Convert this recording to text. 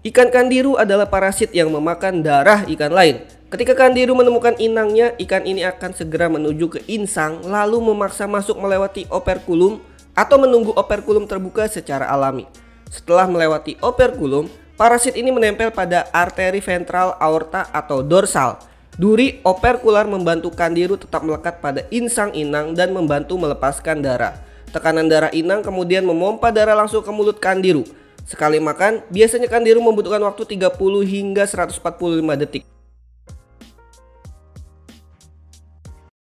Ikan kandiru adalah parasit yang memakan darah ikan lain. Ketika kandiru menemukan inangnya, ikan ini akan segera menuju ke insang lalu memaksa masuk melewati operkulum atau menunggu operkulum terbuka secara alami. Setelah melewati operkulum, parasit ini menempel pada arteri ventral aorta atau dorsal. Duri operkular membantu kandiru tetap melekat pada insang inang dan membantu melepaskan darah. Tekanan darah inang kemudian memompa darah langsung ke mulut kandiru. Sekali makan, biasanya kandiru membutuhkan waktu 30 hingga 145 detik.